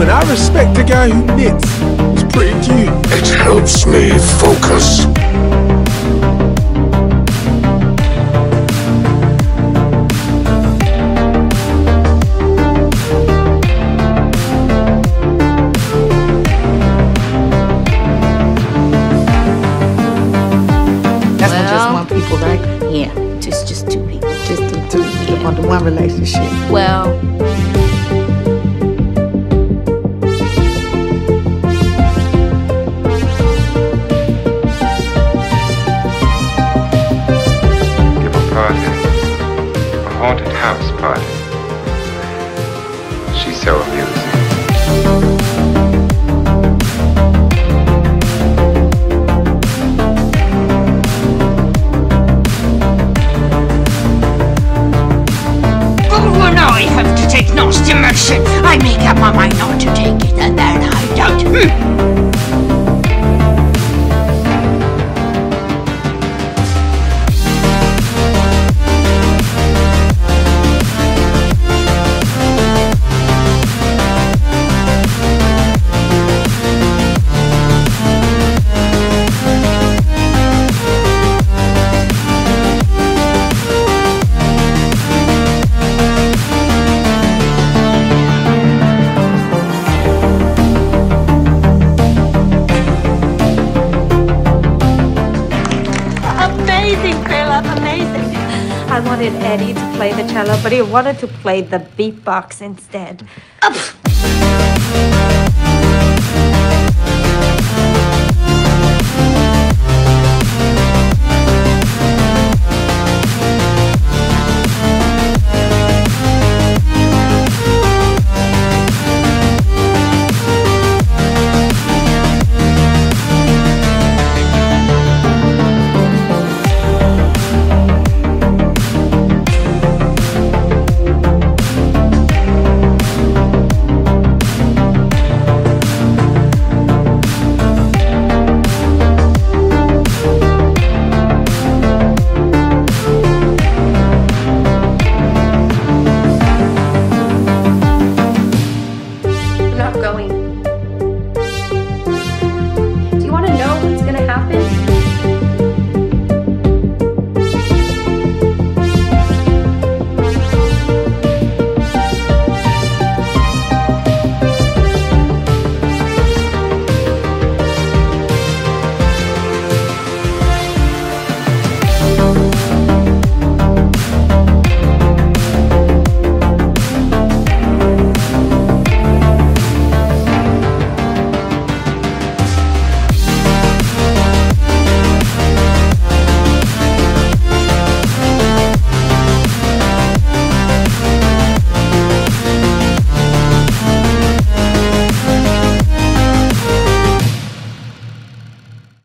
and I respect the guy who knits. It's pretty cute. It helps me focus. People, right? Yeah, just two people. Just two people, yeah. Under one relationship. Well, give a party, a haunted house party. She's so amusing. I make up my mind not to take it, and then I don't. Amazing. I wanted Eddie to play the cello, but he wanted to play the beatbox instead.